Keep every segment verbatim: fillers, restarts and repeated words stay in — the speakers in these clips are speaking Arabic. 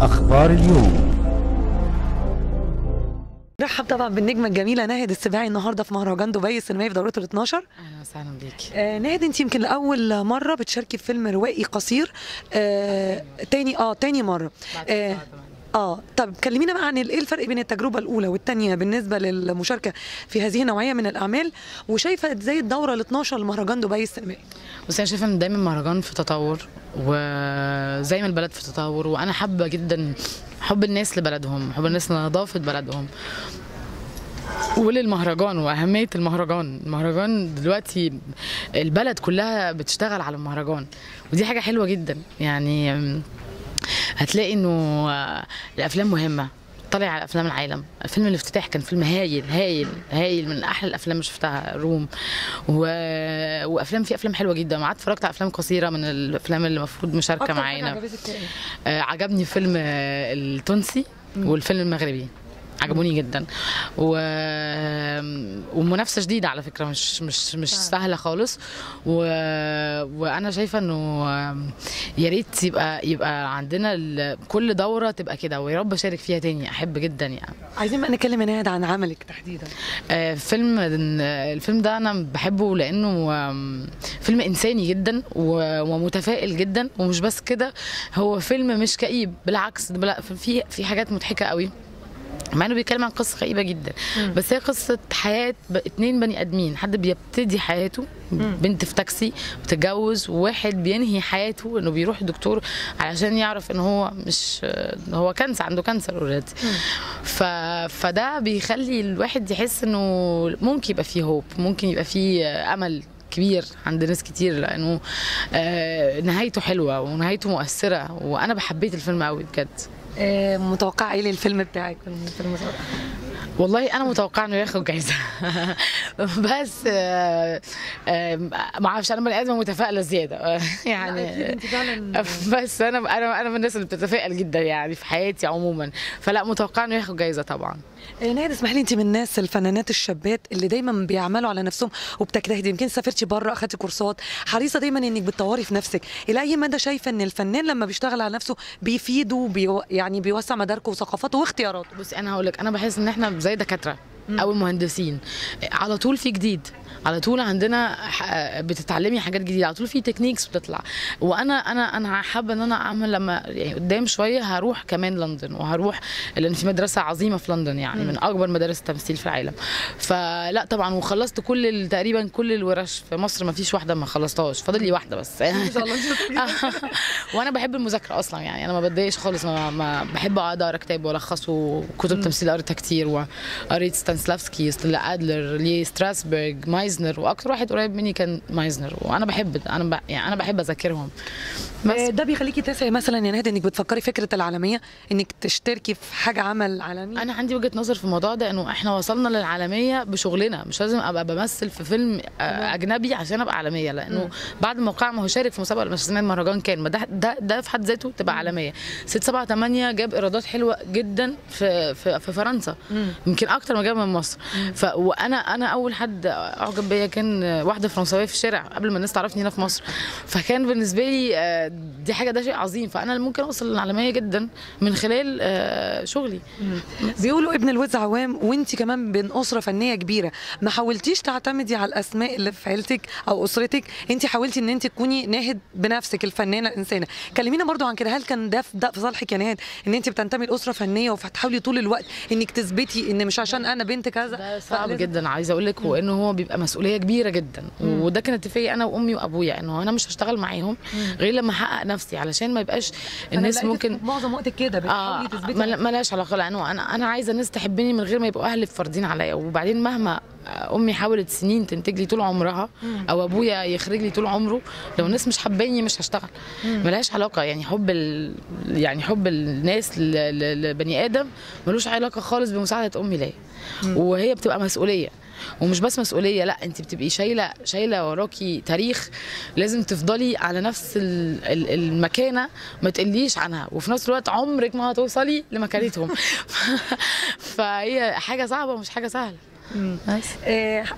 أخبار اليوم. نرحب طبعا بالنجمه الجميله ناهد السباعي النهارده في مهرجان دبي السينمائي في دورته ال12. اهلا وسهلا بيكي. آه ناهد، انت يمكن لاول مره بتشاركي في فيلم روائي قصير. آه تاني اه تاني مره. آه اه طب كلمينا بقى عن ايه الفرق بين التجربه الاولى والثانيه بالنسبه للمشاركه في هذه النوعيه من الاعمال، وشايفه ازاي الدوره ال12 لمهرجان دبي السينمائي؟ بس انا شايفه ان دايما المهرجان في تطور، وزي ما البلد في تطور، وانا حابه جدا حب الناس لبلدهم، حب الناس لنظافه بلدهم وللمهرجان واهميه المهرجان. المهرجان دلوقتي البلد كلها بتشتغل على المهرجان، ودي حاجه حلوه جدا. يعني هتلاقي انه الافلام مهمه، طلع على افلام العالم. فيلم الافتتاح كان فيلم هايل هايل هايل، من احلى الافلام اللي شفتها روم، و... وافلام في افلام حلوه جدا. قعدت اتفرجت على افلام قصيره من الافلام اللي المفروض مشاركه معانا. آه عجبني فيلم التونسي والفيلم المغربي، عجبوني جدا، و... ومنافسه جديده على فكره، مش مش مش سهله خالص، و... وانا شايفه انه يا ريت يبقى يبقى عندنا ال... كل دوره تبقى كده، ويا رب اشارك فيها تاني، احب جدا. يعني عايزين بقى نتكلم ناهد عن عملك تحديدا. آه فيلم الفيلم ده انا بحبه لانه فيلم انساني جدا و... ومتفائل جدا، ومش بس كده، هو فيلم مش كئيب، بالعكس في في حاجات مضحكه قوي، مع انه بيتكلم عن قصه غريبه جدا، مم. بس هي قصه حياه اتنين بني ادمين، حد بيبتدي حياته، مم. بنت في تاكسي بتتجوز، وواحد بينهي حياته انه بيروح الدكتور علشان يعرف ان هو مش هو كانسر، عنده كانسر اوريدي. ف... فده بيخلي الواحد يحس انه ممكن يبقى فيه هوب، ممكن يبقى فيه امل كبير عند ناس كتير، لانه آه نهايته حلوه ونهايته مؤثره، وانا بحبيت الفيلم قوي بجد. متوقع ايه للفيلم بتاعك في المسابقه؟ والله انا متوقع انه ياخد جايزه بس آه آه ما اعرفش، انا بني ادم متفائله زياده يعني، بس انا انا انا من الناس اللي بتتفائل جدا يعني في حياتي عموما، فلا متوقع انه ياخد جايزه طبعا. ناهد، اسمح لي، انت من الناس الفنانات الشابات اللي دايما بيعملوا على نفسهم وبتجتهدي، يمكن سافرتي بره، اخدتي كورسات، حريصه دايما انك بتطوري في نفسك، الى اي مدى شايفه ان الفنان لما بيشتغل على نفسه بيفيده وبيو... يعني بيوسع مداركه وثقافاته واختياراته؟ بصي انا هقول لك، انا بحس ان احنا زي دكاتره او مهندسين، على طول في جديد، على طول عندنا بتتعلمي حاجات جديده، على طول في تكنيكس بتطلع. وانا انا انا حابه ان انا اعمل، لما يعني قدام شويه هروح كمان لندن، وهروح لان في مدرسه عظيمه في لندن، يعني من اكبر مدارس التمثيل في العالم. فلا طبعا، وخلصت كل تقريبا كل الورش في مصر، ما فيش واحده ما خلصتهاش، فاضل لي واحده بس ان شاء الله. وانا بحب المذاكره اصلا، يعني انا ما بتضايقش خالص، ما, ما بحب اقعد اقرا كتاب والخصه، وكتب تمثيل قريتها كتير، وقريت ستانسلافسكي، ادلر، لي ستراسبرج، مايزنر، واكتر واحد قريب مني كان مايزنر، وانا بحب انا ب... يعني انا بحب اذاكرهم. ده بيخليكي تسعي مثلا يا ناهد انك بتفكري فكره العالميه، انك تشتركي في حاجه عمل عالمي؟ انا عندي وجهه نظر في الموضوع ده، انه احنا وصلنا للعالميه بشغلنا، مش لازم ابقى بمثل في فيلم اجنبي عشان ابقى عالميه، لانه م. بعد ما وقع ما هو شارك في مسابقه مش زي مهرجان كان، ما ده ده ده في حد ذاته تبقى عالميه. ستة سبعة تمانية جاب ايرادات حلوه جدا في في, في فرنسا، يمكن اكتر ما جاب من مصر. ف وانا انا اول حد اعجب بيا كان واحده فرنساويه في الشارع قبل ما الناس تعرفني هنا في مصر، فكان بالنسبه لي دي حاجه، ده شيء عظيم، فانا ممكن اوصل للعالميه جدا من خلال شغلي. بيقولوا ابن الوز عوام، وانت كمان بين اسره فنيه كبيره، ما حاولتيش تعتمدي على الاسماء اللي في عيلتك او اسرتك، انت حاولتي ان انت تكوني ناهد بنفسك، الفنانه الانسانه. كلمينا برضو عن كده، هل كان ده في صالحك يا ناهد ان انت بتنتمي لاسره فنيه وبتحاولي طول الوقت انك تثبتي ان مش عشان انا بنت كذا؟ ده صعب جدا، عايزه اقول لك، وانه هو بيبقى مسؤوليه كبيره جدا، وده كان اتفاقي انا وامي وابويا، انه انا مش هشتغل معاهم غير لما احقق نفسي، علشان ما يبقاش الناس ممكن معظم وقتك كده بتحاولي تثبتي. آه مالهاش علاقه، لانه انا انا عايزه الناس تحبني من غير ما يبقوا اهلي فارضين عليا. وبعدين مهما امي حاولت سنين تنتج لي طول عمرها، او ابويا يخرج لي طول عمره، لو الناس مش حباني مش هشتغل، مالهاش علاقه. يعني حب ال... يعني حب الناس ل... لبني ادم ملوش علاقه خالص بمساعده امي ليا، وهي بتبقى مسؤوليه، ومش بس مسؤوليه، لا انت بتبقي شايله شايله وراكي تاريخ، لازم تفضلي على نفس المكانه، ما تقليش عنها، وفي نفس الوقت عمرك ما هتوصلي لمكانتهم. فهي حاجه صعبه ومش حاجه سهله. آه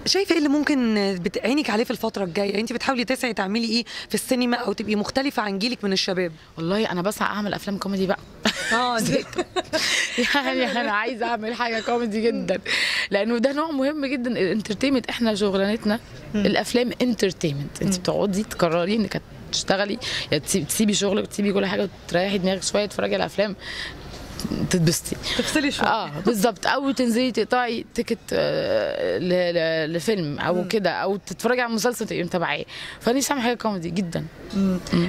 شايفه ايه اللي ممكن بتعينك عليه في الفتره الجايه؟ انت بتحاولي تسعي تعملي ايه في السينما او تبقي مختلفه عن جيلك من الشباب؟ والله انا بسعى اعمل افلام كوميدي بقى. اه يعني انا عايزه اعمل حاجه كوميدي جدا، لانه ده نوع مهم جدا. الانترتينمنت احنا شغلانتنا الافلام انترتينمنت، انت بتقعدي تقرري انك تشتغلي يا تسيبي شغلك وتسيبي كل حاجه وتريحي دماغك شويه تتفرجي على افلام تتبسطي تفصلي شويه. اه بالظبط، او تنزلي تقطعي تيكت آه لفيلم او كده، او تتفرجي على مسلسل تبقي متابعاه. فانا نفسي اعمل حاجه كوميدي جدا.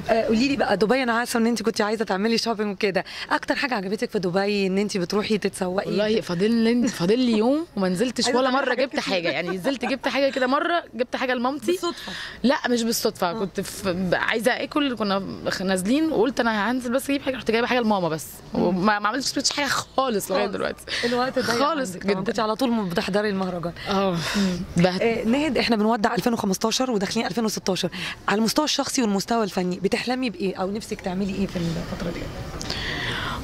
آه قولي لي بقى دبي، انا عارفه ان انت كنت عايزه تعملي شوبينج وكده، اكتر حاجه عجبتك في دبي ان انت بتروحي تتسوقي؟ والله فاضل فاضل لي يوم وما نزلتش ولا مره جبت حاجه، يعني نزلت جبت حاجه كده مره، جبت حاجه لمامتي بالصدفه. لا مش بالصدفه، كنت عايزه اكل، كنا نازلين وقلت انا هنزل بس اجيب حاجه، رحت جايبه حاجه لماما بس وما عملتش مش حاجه خالص لغايه دلوقتي. الوقت ده خالص جدا، كنت على طول بتحضري المهرجان. اه ناهد، احنا بنودع ألفين وخمستاشر وداخلين ألفين وستاشر، على المستوى الشخصي والمستوى الفني بتحلمي بايه او نفسك تعملي ايه في الفتره دي؟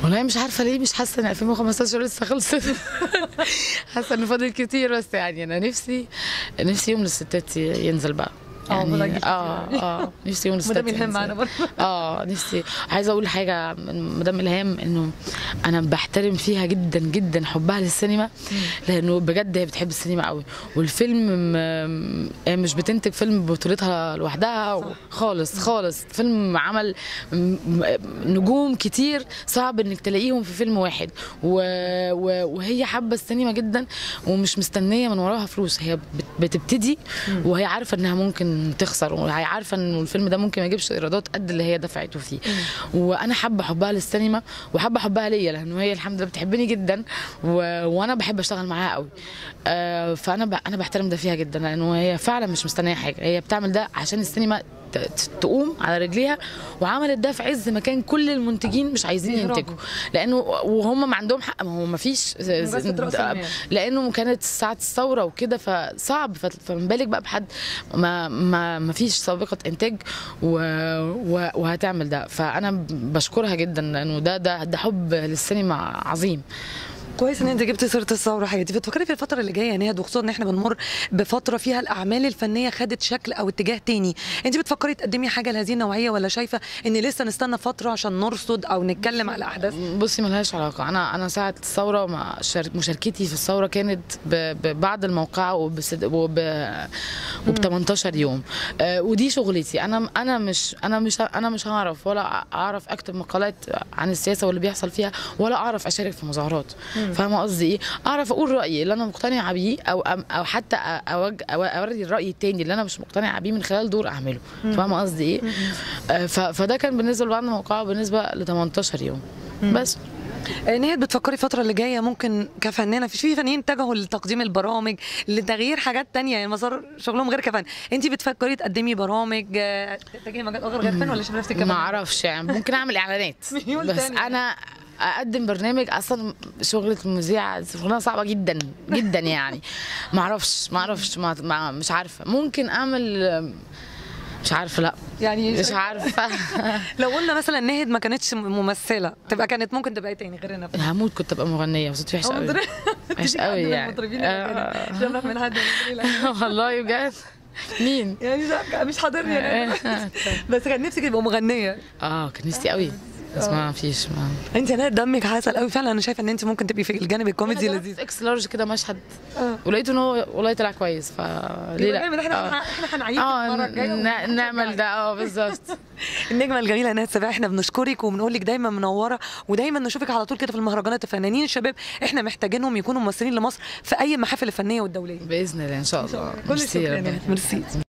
والله مش عارفه ليه مش حاسه ان ألفين وخمستاشر لسه خلصت. حاسه ان فاضل كتير، بس يعني انا نفسي نفسي يوم للستات ينزل بقى. يعني اه اه نفسي يونس مدام الهام معانا برضه. اه نفسي عايزه اقول حاجه مدام الهام، انه انا بحترم فيها جدا جدا حبها للسينما، لانه بجد هي بتحب السينما قوي، والفيلم مش بتنتج فيلم ببطولتها لوحدها خالص خالص. فيلم عمل نجوم كتير صعب انك تلاقيهم في فيلم واحد، وهي حابه السينما جدا ومش مستنيه من وراها فلوس. هي بتبتدي وهي عارفه انها ممكن تخسر، وهي عارفه ان الفيلم ده ممكن ما يجيبش ايرادات قد اللي هي دفعته فيه. وانا حابه حبها للسينما وحابه حبها ليا، لانه هي الحمد لله بتحبني جدا و... وانا بحب اشتغل معاها قوي. آه فانا ب... انا بحترم ده فيها جدا، لانه هي فعلا مش مستنيه حاجه، هي بتعمل ده عشان السينما ت... تقوم على رجليها، وعملت ده في عز مكان كل المنتجين مش عايزين ينتجوا، لانه وهم ما عندهم حق، ما هو ما فيش، لانه كانت ساعه الثوره وكده فصعب، فما بالك بقى بحد ما ما ما فيش سابقه انتاج وهتعمل ده. فانا بشكرها جدا، لانه ده ده ده حب للسينما عظيم. كويس ان انت جبت سيره الثوره. حياتي بتفكري في الفتره اللي جايه ناهد، وخصوصا ان احنا بنمر بفتره فيها الاعمال الفنيه خدت شكل او اتجاه تاني، انت بتفكري تقدمي حاجه لهذه النوعيه، ولا شايفه ان لسه نستنى فتره عشان نرصد او نتكلم على احداث؟ بصي ملهاش علاقه، انا انا ساعه الثوره مشاركتي في الثوره كانت ببعض الموقعه وب وب تمنتاشر يوم، ودي شغلتي. انا انا مش انا مش انا مش هعرف ولا اعرف اكتب مقالات عن السياسه واللي بيحصل فيها، ولا اعرف اشارك في مظاهرات. فاهمه قصدي ايه؟ اعرف اقول رايي اللي انا مقتنعه بيه، او او حتى أوج... اوري الراي الثاني اللي انا مش مقتنعه بيه من خلال دور اعمله. فاهمه قصدي ايه؟ ف... فده كان بالنسبه لبعض الموقعه بالنسبه ل تمنتاشر يوم بس. ناهد، بتفكري الفتره اللي جايه ممكن كفنانه، في فنانين اتجهوا لتقديم البرامج لتغيير حاجات ثانيه، يعني مسار شغلهم غير كفن، انت بتفكري تقدمي برامج تتجهي مجال اخر غير فن، ولا شايفه نفسك كمان؟ ما اعرفش، يعني ممكن اعمل اعلانات بس انا اقدم برنامج، اصلا شغله المذيعه شغلها صعبه جدا جدا، يعني معرفش معرفش مع مش عارفه ممكن اعمل، مش عارفه، لا يعني مش عارفه. لو قلنا مثلا ناهد ما كانتش ممثله تبقى كانت ممكن تبقى ايه تاني غير النفس؟ هموت كنت ابقى مغنيه، بس صوتي وحش قوي، وحش قوي يعني، شبه من حد والله بجد. مين؟ يعني لا مش حاضرني انا، بس كان نفسك تبقى مغنيه. اه كان نفسي قوي بس ما فيش. ما انت انا دمك عسل قوي فعلا، انا شايفه ان انت ممكن تبقي في الجانب الكوميدي لذيذ. اكس لارج كده مشهد آه. ولقيته ان هو والله طلع كويس، فليه لا؟ احنا احنا هنعيد المره الجايه نعمل ده. اه بالظبط. النجمه الجميله ناهد سباع، احنا بنشكرك وبنقول لك دايما منوره، ودايما نشوفك على طول كده في المهرجانات. الفنانين الشباب احنا محتاجينهم يكونوا ممثلين لمصر في اي محافل الفنيه والدوليه باذن الله. ان شاء الله. كل شكرا. ميرسي.